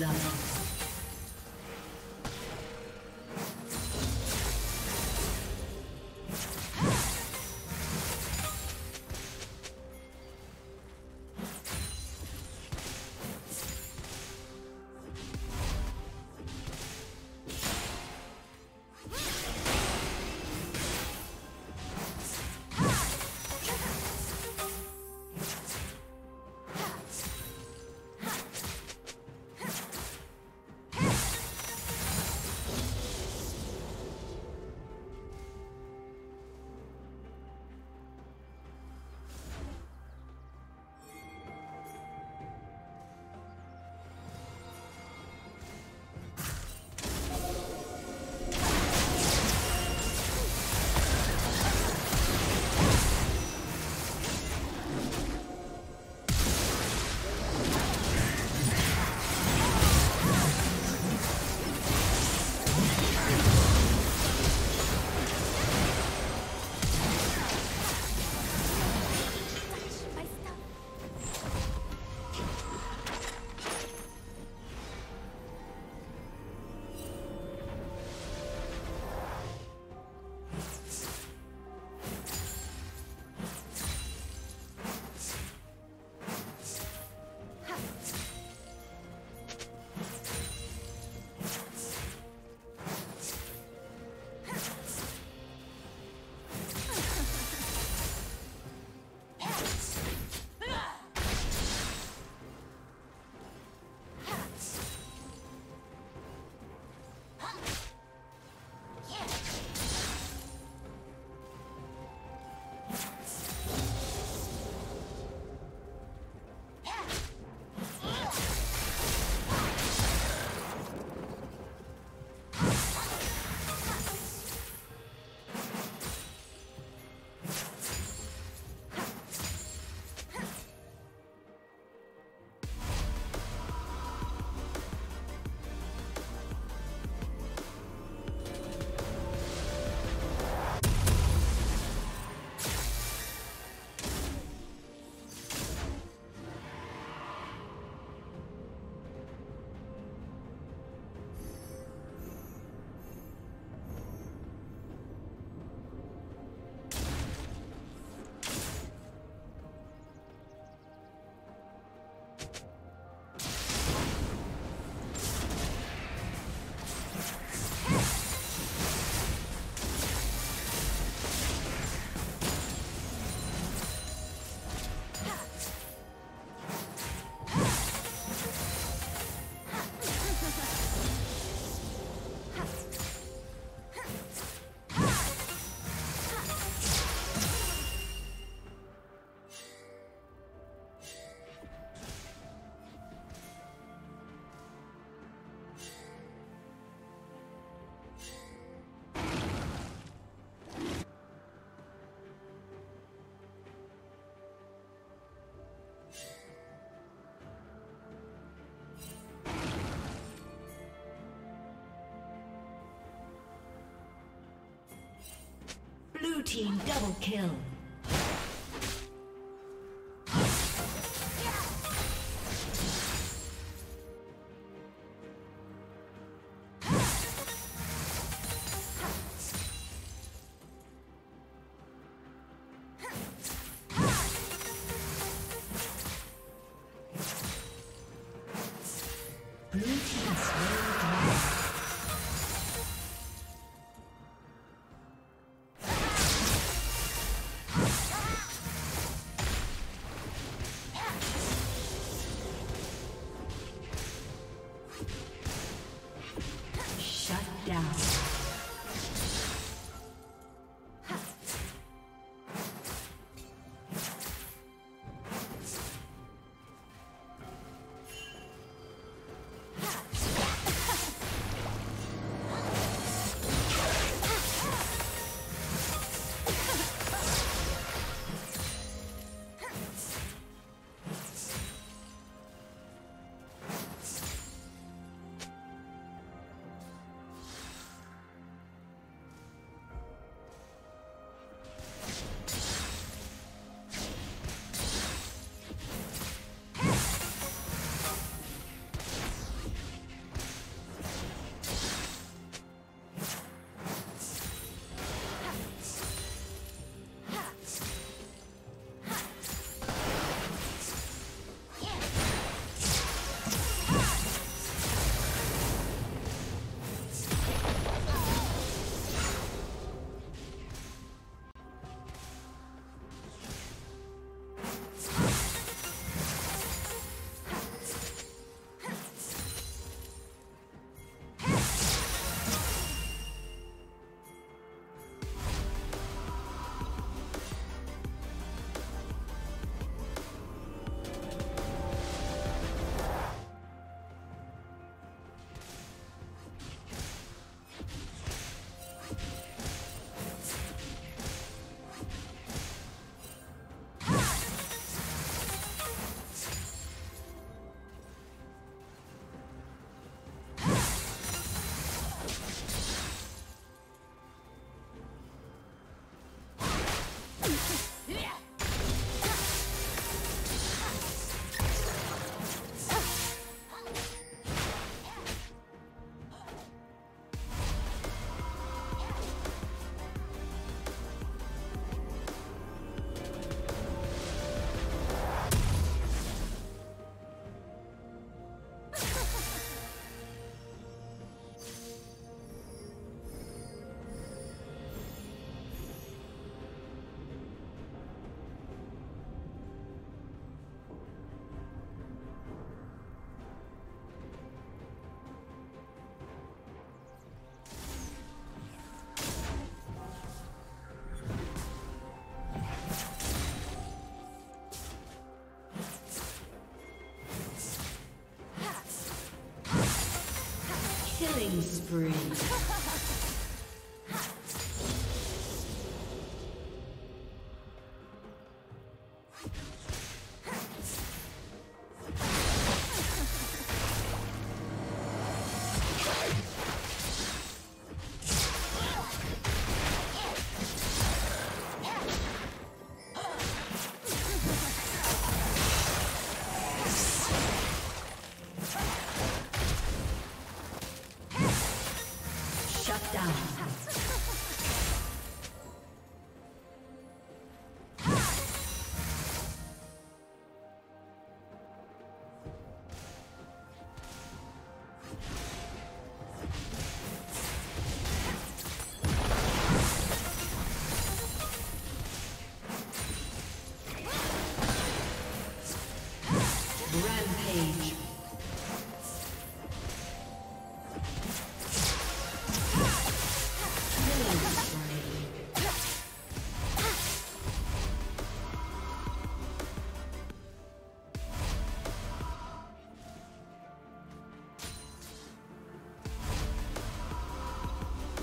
love. Blue team double kill. free.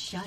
Shut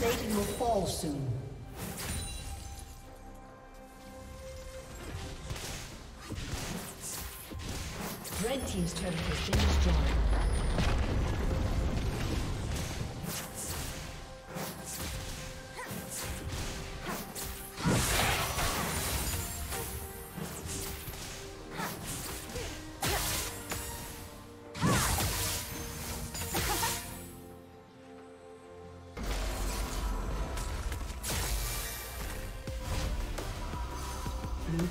Plating will fall soon. Red team's turret has been destroyed. Blue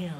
kill.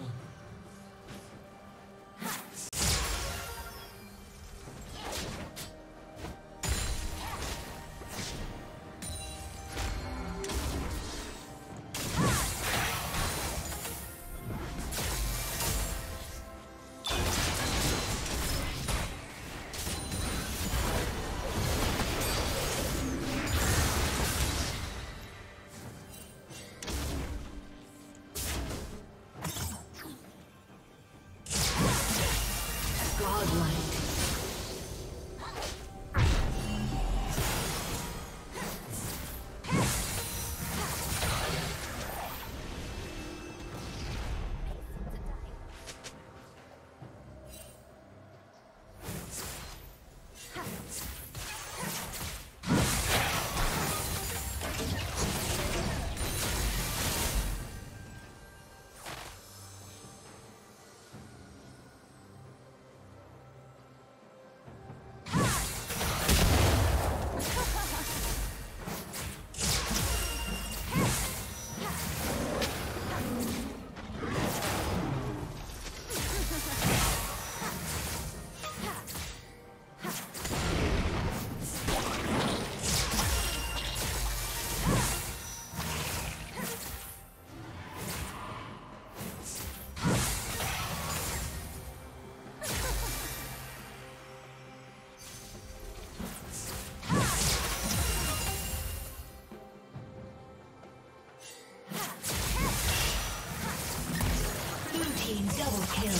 Double kill.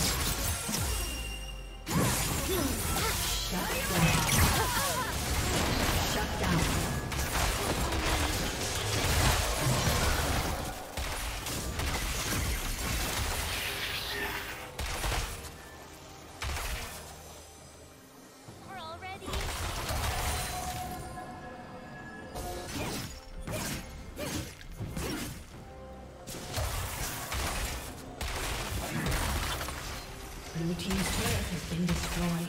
Shut down. Blue team's turret has been destroyed.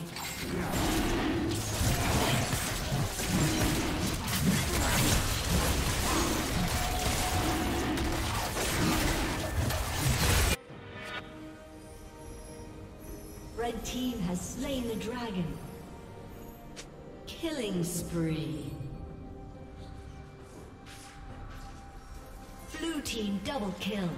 Red team has slain the dragon. Killing spree. Blue team double kill.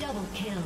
Double kill.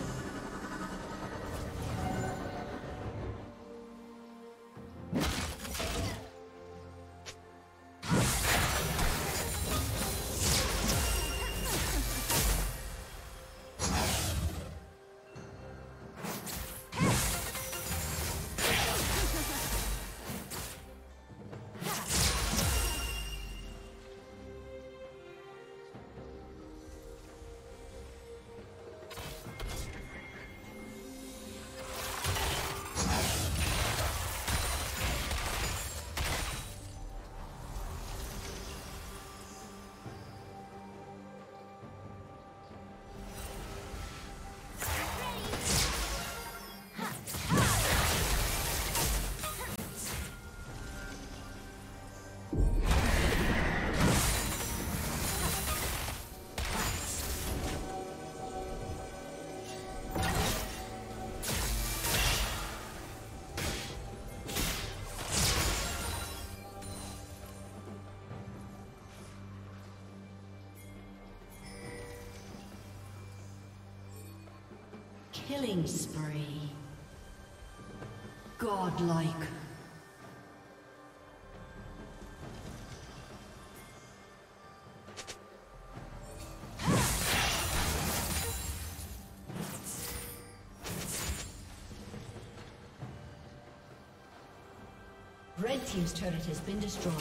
Killing spree. Godlike. Red team's turret has been destroyed.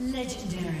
Legendary.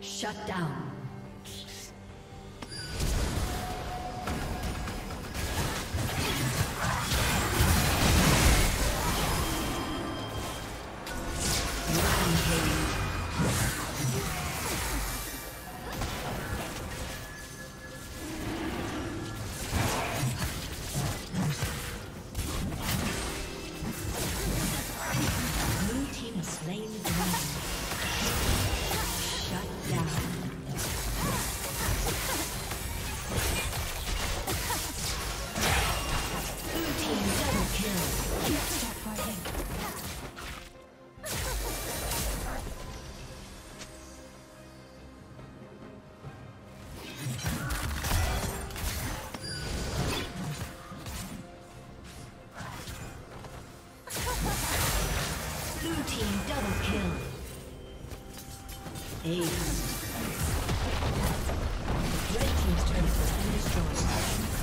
Shut down. Ace. Red team's turret has been destroyed.